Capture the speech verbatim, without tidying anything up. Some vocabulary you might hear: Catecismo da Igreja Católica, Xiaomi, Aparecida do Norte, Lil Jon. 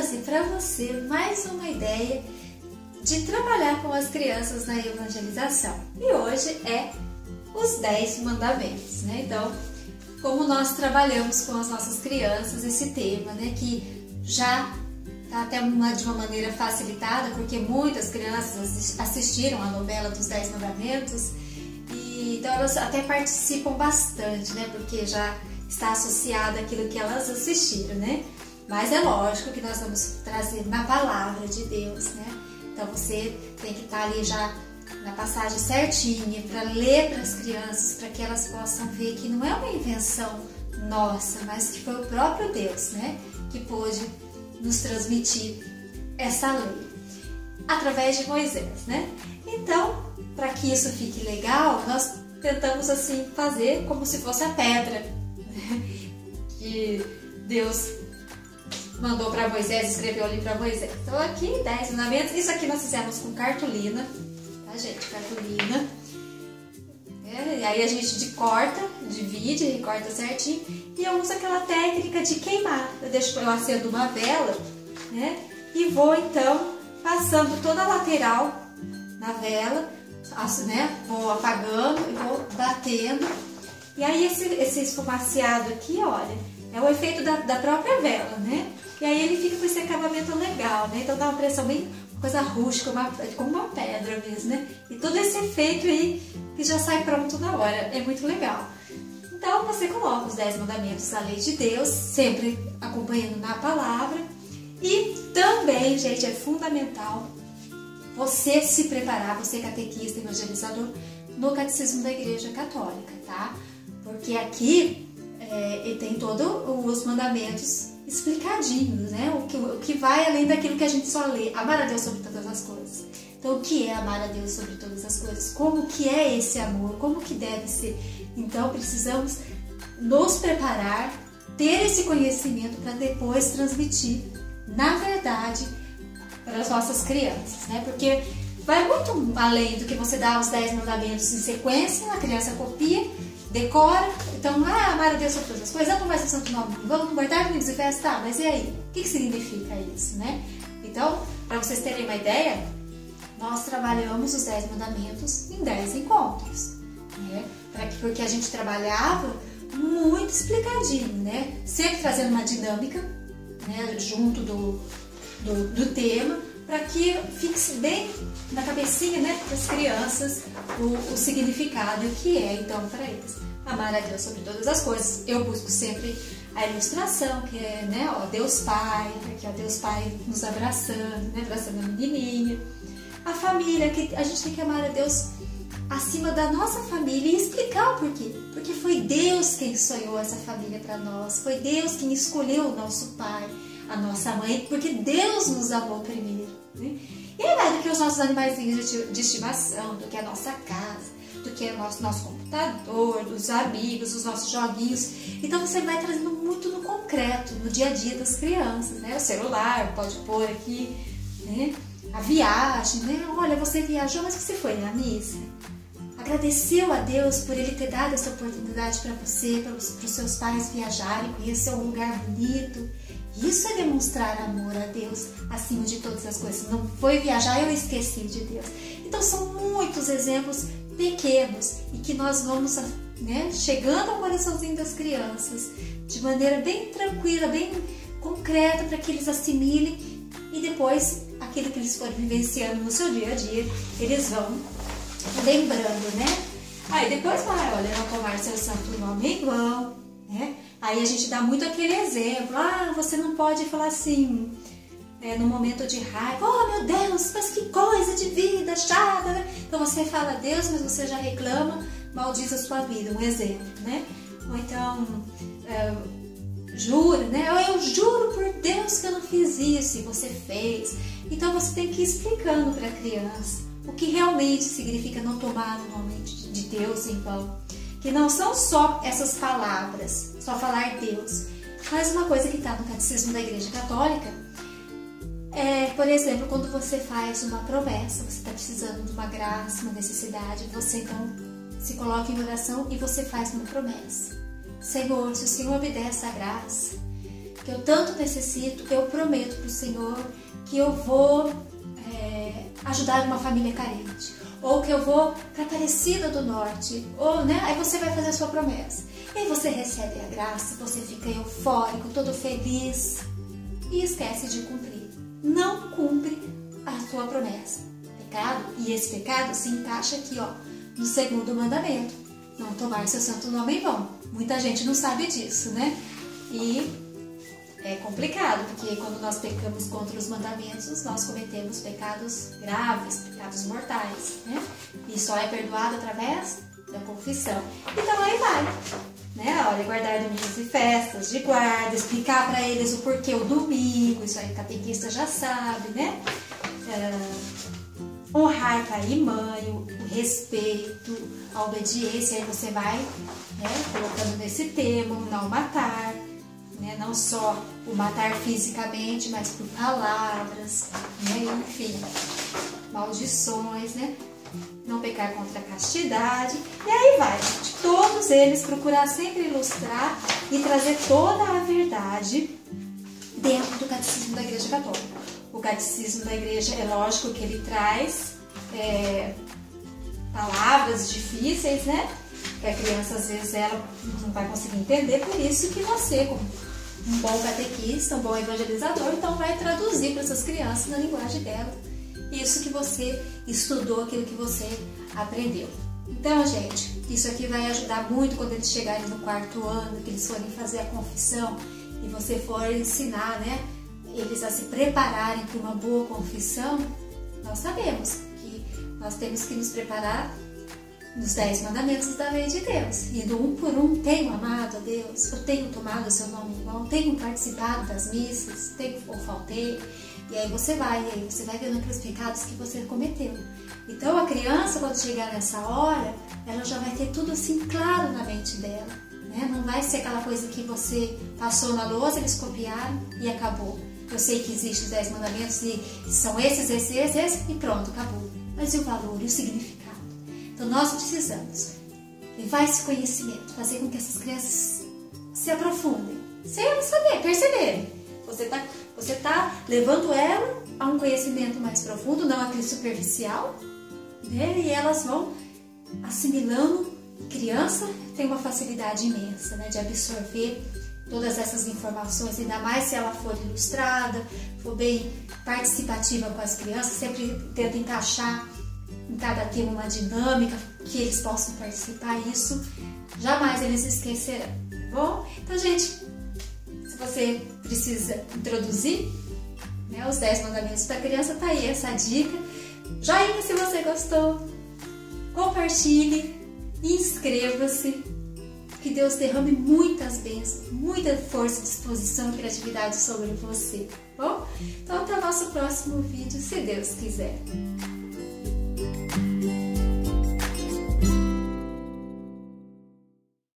trazer para você mais uma ideia de trabalhar com as crianças na evangelização. E hoje é os dez mandamentos, né? Então, como nós trabalhamos com as nossas crianças esse tema, né? Que já está até uma, de uma maneira facilitada, porque muitas crianças assistiram a novela dos dez mandamentos, e então elas até participam bastante, né? Porque já está associada àquilo que elas assistiram, né? Mas é lógico que nós vamos trazer na palavra de Deus, né? Então você tem que estar ali já na passagem certinha para ler para as crianças, para que elas possam ver que não é uma invenção nossa, mas que foi o próprio Deus, né, que pôde nos transmitir essa lei através de Moisés, né? Então, para que isso fique legal, nós tentamos assim fazer como se fosse a pedra, né, que Deus mandou para Moisés, escreveu ali para Moisés. Então aqui dez mandamentos, isso aqui nós fizemos com cartolina, tá gente? Cartolina. É, e aí a gente de corta, divide, recorta certinho, e eu uso aquela técnica de queimar. Eu deixo, eu acendo uma vela, né? E vou então passando toda a lateral na vela, faço, né? Vou apagando e vou batendo. E aí esse, esse esfumaciado aqui, olha, é o efeito da, da própria vela, né? E aí ele fica com esse acabamento legal, né? Então dá uma pressão bem, uma coisa rústica, uma, como uma pedra mesmo, né? E todo esse efeito aí que já sai pronto na hora, é muito legal. Então você coloca os dez mandamentos, a lei de Deus, sempre acompanhando na palavra. E também, gente, é fundamental você se preparar, você catequista, evangelizador, no Catecismo da Igreja Católica, tá? Porque aqui é, e tem todos os mandamentos explicadinhos, né? O que, o que vai além daquilo que a gente só lê. Amar a Deus sobre todas as coisas. Então, o que é amar a Deus sobre todas as coisas? Como que é esse amor? Como que deve ser? Então, precisamos nos preparar, ter esse conhecimento para depois transmitir, na verdade, para as nossas crianças, né? Porque vai muito além do que você dá os dez mandamentos em sequência, a criança copia, decora, então, ah, amar a Deus sobre todas as coisas, ah, não vai ser santo nome, vamos guardar domingos e festas, tá, mas e aí? O que, que significa isso, né? Então, para vocês terem uma ideia, nós trabalhamos os dez mandamentos em dez encontros, né? Pra que, porque a gente trabalhava muito explicadinho, né? Sempre fazendo uma dinâmica, né, junto do, do, do tema, para que fixe bem na cabecinha, né, das crianças o, o significado que é, então, para eles. Amar a Deus sobre todas as coisas. Eu busco sempre a ilustração, que é, né, ó, Deus Pai, aqui, ó, Deus Pai nos abraçando, né, abraçando a menininha. A família, que a gente tem que amar a Deus acima da nossa família e explicar o porquê. Porque foi Deus quem sonhou essa família para nós, foi Deus quem escolheu o nosso pai, a nossa mãe, porque Deus nos amou primeiro, né? E é mais do que os nossos animaizinhos de estimação, do que a nossa casa, do que o nosso, nosso computador, dos amigos, os nossos joguinhos. Então você vai trazendo muito no concreto, no dia a dia das crianças, né? O celular, pode pôr aqui, né? A viagem, né? Olha, você viajou, mas você foi na missa? Agradeceu a Deus por Ele ter dado essa oportunidade para você, para os seus pais viajarem, conhecer um lugar bonito. Isso é demonstrar amor a Deus acima de todas as coisas. Não foi viajar, eu esqueci de Deus. Então são muitos exemplos pequenos e que nós vamos, né, chegando ao coraçãozinho das crianças de maneira bem tranquila, bem concreta, para que eles assimilem e depois aquilo que eles forem vivenciando no seu dia a dia, eles vão lembrando, né? Aí depois vai, olha, não tomar seu santo nome em vão, né? Aí a gente dá muito aquele exemplo, ah, você não pode falar assim, né, no momento de raiva, oh meu Deus, mas que coisa de vida chata, né? Então você fala a Deus, mas você já reclama, maldiz a sua vida, um exemplo, né? Ou então, é, jura, né? Eu, eu juro por Deus que eu não fiz isso e você fez. Então você tem que ir explicando para a criança o que realmente significa não tomar o nome de Deus em vão. Que não são só essas palavras, só falar Deus. Mas uma coisa que está no Catecismo da Igreja Católica é, por exemplo, quando você faz uma promessa, você está precisando de uma graça, uma necessidade, você então se coloca em oração e você faz uma promessa. Senhor, se o Senhor me der essa graça, que eu tanto necessito, eu prometo para o Senhor que eu vou é, ajudar uma família carente, ou que eu vou para Aparecida do Norte, ou, né? Aí você vai fazer a sua promessa. E aí você recebe a graça, você fica eufórico, todo feliz e esquece de cumprir. Não cumpre a sua promessa. Pecado, e esse pecado se encaixa aqui, ó, no segundo mandamento. Não tomar seu santo nome em vão. Muita gente não sabe disso, né? E é complicado, porque quando nós pecamos contra os mandamentos, nós cometemos pecados graves, pecados mortais, né? E só é perdoado através da confissão. Então aí vai, né? Olha, guardar domingos e festas de guarda, explicar para eles o porquê o domingo, isso aí o catequista já sabe, né? É, honrar pai e mãe, o respeito, a obediência, aí você vai, né, colocando nesse termo, não matar. Né? Não só o matar fisicamente, mas por palavras, né? Enfim, maldições, né? Não pecar contra a castidade. E aí vai, gente. Todos eles procurar sempre ilustrar e trazer toda a verdade dentro do Catecismo da Igreja Católica. O Catecismo da Igreja, é lógico que ele traz é, palavras difíceis, né? Que a criança, às vezes, ela não vai conseguir entender, por isso que você, como um bom catequista, um bom evangelizador, então vai traduzir para essas crianças na linguagem dela isso que você estudou, aquilo que você aprendeu. Então, gente, isso aqui vai ajudar muito quando eles chegarem no quarto ano, que eles forem fazer a confissão e você for ensinar, né, eles a se prepararem para uma boa confissão. Nós sabemos que nós temos que nos preparar dos dez mandamentos da lei de Deus. E do um por um, tenho amado a Deus, eu tenho tomado o seu nome em vão, tenho participado das missas, tenho ou faltei. E aí você vai, e aí você vai vendo aqueles pecados que você cometeu. Então a criança, quando chegar nessa hora, ela já vai ter tudo assim claro na mente dela, né? Não vai ser aquela coisa que você passou na lousa, eles copiaram e acabou. Eu sei que existem os dez mandamentos e são esses, esses, esses, esses e pronto, acabou. Mas e o valor e o significado? Então, nós precisamos levar esse conhecimento, fazer com que essas crianças se aprofundem, sem saber, perceberem. Você está você tá levando ela a um conhecimento mais profundo, não aquele superficial, né? E elas vão assimilando. Criança tem uma facilidade imensa, né, de absorver todas essas informações, ainda mais se ela for ilustrada, for bem participativa com as crianças, sempre tenta encaixar em cada tema uma dinâmica que eles possam participar, isso jamais eles esquecerão, tá bom? Então, gente, se você precisa introduzir, né, os dez mandamentos para a criança, tá aí essa dica. Joinha se você gostou, compartilhe, inscreva-se, que Deus derrame muitas bênçãos, muita força, disposição e criatividade sobre você, tá bom? Então, até o nosso próximo vídeo, se Deus quiser.